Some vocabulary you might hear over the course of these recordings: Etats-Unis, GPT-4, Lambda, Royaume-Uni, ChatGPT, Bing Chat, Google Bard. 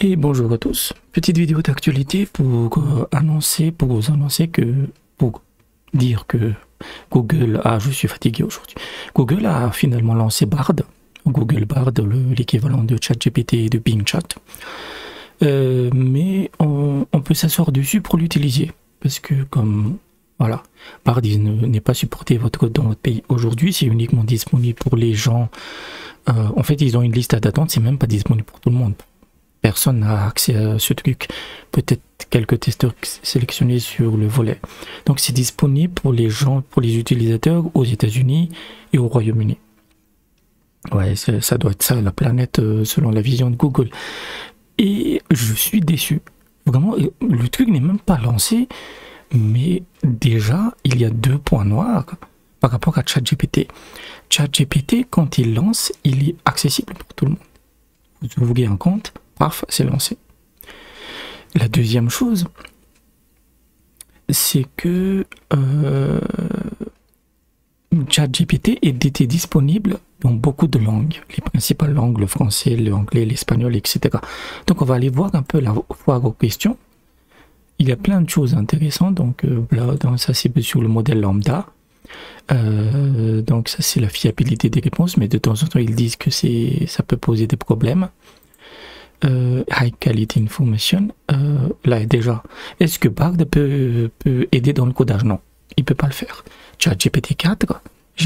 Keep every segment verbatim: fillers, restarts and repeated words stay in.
Et bonjour à tous, petite vidéo d'actualité pour euh, annoncer, pour vous annoncer que, pour dire que Google a, je suis fatigué aujourd'hui, Google a finalement lancé Bard, Google Bard, l'équivalent de ChatGPT et de Bing Chat, euh, mais on, on peut s'asseoir dessus pour l'utiliser, parce que comme, voilà, Bard n'est pas supporté votre, dans votre pays aujourd'hui, c'est uniquement disponible pour les gens, euh, en fait ils ont une liste d'attente, c'est même pas disponible pour tout le monde. Personne n'a accès à ce truc, peut-être quelques testeurs sélectionnés sur le volet. Donc c'est disponible pour les gens, pour les utilisateurs aux États-Unis et au Royaume-Uni. Ouais, ça doit être ça la planète selon la vision de Google. Et je suis déçu. Vraiment, le truc n'est même pas lancé, mais déjà il y a deux points noirs par rapport à ChatGPT. ChatGPT, quand il lance, il est accessible pour tout le monde. Vous ouvrez un compte. Paf, c'est lancé. La deuxième chose, c'est que euh, ChatGPT était disponible dans beaucoup de langues, les principales langues, le français, l'anglais, l'espagnol, et cetera. Donc on va aller voir un peu la foire aux questions. Il y a plein de choses intéressantes, donc euh, là, dans, ça c'est sur le modèle Lambda. Euh, donc ça c'est la fiabilité des réponses, mais de temps en temps ils disent que ça peut poser des problèmes. Euh, high quality information, euh, là déjà, est-ce que Bard peut, peut aider dans le codage? Non, il peut pas le faire. ChatGPT quatre,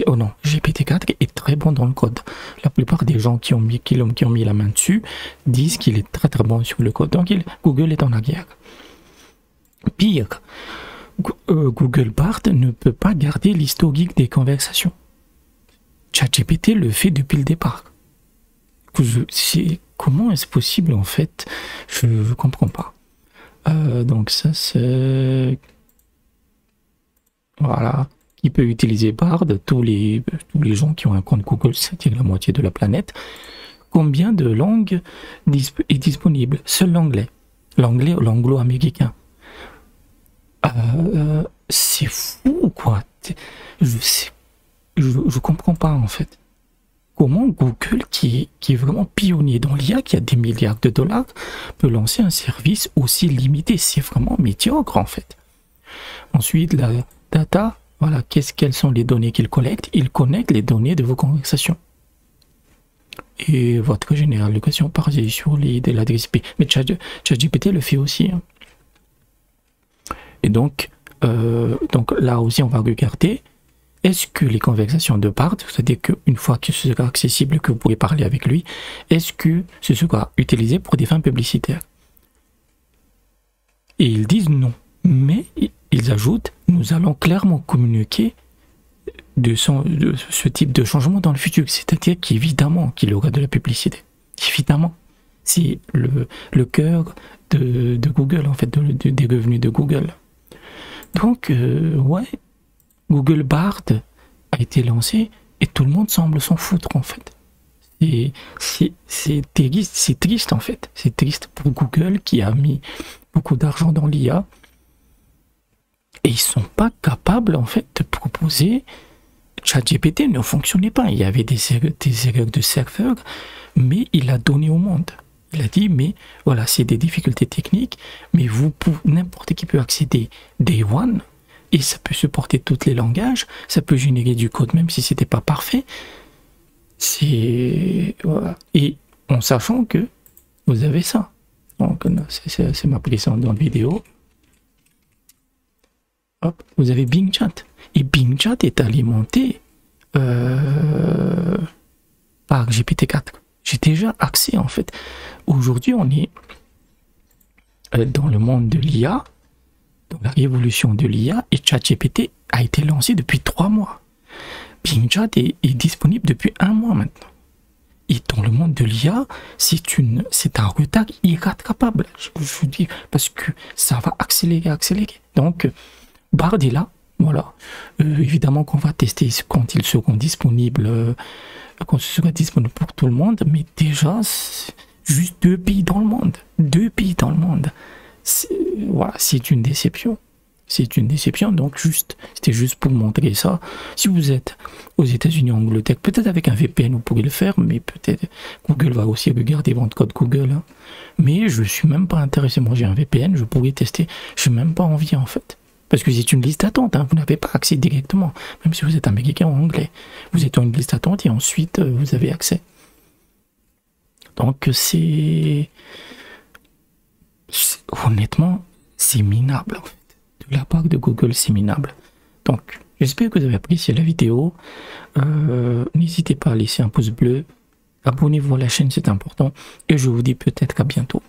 oh non, G P T quatre est très bon dans le code. La plupart des gens qui ont mis, qui ont, qui ont mis la main dessus disent qu'il est très très bon sur le code. Donc il, Google est en arrière. Pire, euh, Google Bard ne peut pas garder l'historique des conversations. ChatGPT le fait depuis le départ. C'est Comment est-ce possible en fait? Je ne comprends pas. Euh, donc ça c'est... Voilà. Qui peut utiliser Bard? Tous les, tous les gens qui ont un compte Google, c'est-à-dire la moitié de la planète. Combien de langues disp est disponible? Seul l'anglais. L'anglais ou l'anglo-américain. Euh, c'est fou quoi. Je sais... Je ne comprends pas en fait. Comment Google, qui, qui est vraiment pionnier dans l'I A, qui a des milliards de dollars, peut lancer un service aussi limité? C'est vraiment médiocre en fait. Ensuite, la data, voilà, qu'est-ce quelles sont les données qu'il collecte? Il connecte les données de vos conversations. Et votre généralisation part sur l'adresse I P. Mais ChatGPT le fait aussi. Hein. Et donc, euh, donc, là aussi, on va regarder. Est-ce que les conversations de Bard, c'est-à-dire qu'une fois que ce sera accessible, que vous pourrez parler avec lui, est-ce que ce sera utilisé pour des fins publicitaires? Et ils disent non. Mais ils ajoutent, nous allons clairement communiquer de, son, de ce type de changement dans le futur. C'est-à-dire qu'évidemment qu'il aura de la publicité. Évidemment. C'est le, le cœur de, de Google, en fait, de, de, des revenus de Google. Donc, euh, ouais... Google Bard a été lancé et tout le monde semble s'en foutre en fait. C'est triste, c'est triste en fait. C'est triste pour Google qui a mis beaucoup d'argent dans l'I A et ils sont pas capables en fait de proposer. ChatGPT ne fonctionnait pas. Il y avait des erreurs, des erreurs de serveur, mais il a donné au monde. Il a dit mais voilà c'est des difficultés techniques, mais vous n'importe qui peut accéder Day One. Et ça peut supporter tous les langages, ça peut générer du code même si c'était pas parfait. C'est voilà. Et en sachant que vous avez ça. Donc c'est ma présence dans la vidéo. Hop, vous avez Bing Chat. Et Bing Chat est alimenté euh, par G P T quatre. J'ai déjà accès en fait. Aujourd'hui on est dans le monde de l'I A. Donc, la révolution de l'I A et ChatGPT a été lancé depuis trois mois. Bing Chat est, est disponible depuis un mois maintenant. Et dans le monde de l'I A, c'est un retard irrattrapable, je vous dis, parce que ça va accélérer, accélérer. Donc, Bard est là, voilà. Euh, évidemment qu'on va tester quand ils seront disponibles, euh, quand ce sera disponible pour tout le monde, mais déjà, juste deux pays dans le monde, deux pays dans le monde. Voilà, c'est une déception. c'est une déception. Donc juste, c'était juste pour montrer ça. Si vous êtes aux États-Unis, en Angleterre, peut-être avec un V P N vous pourrez le faire, mais peut-être Google va aussi regarder votre code Google. Hein. Mais je suis même pas intéressé. Moi j'ai un V P N, je pourrais tester. Je suis même pas envie en fait. Parce que c'est une liste d'attente, hein. Vous n'avez pas accès directement, même si vous êtes américain ou anglais. Vous êtes en une liste d'attente et ensuite euh, vous avez accès. Donc c'est... Honnêtement, c'est minable en fait. De la part de Google, c'est minable. Donc, j'espère que vous avez apprécié la vidéo. Euh, N'hésitez pas à laisser un pouce bleu. Abonnez-vous à la chaîne, c'est important. Et je vous dis peut-être à bientôt.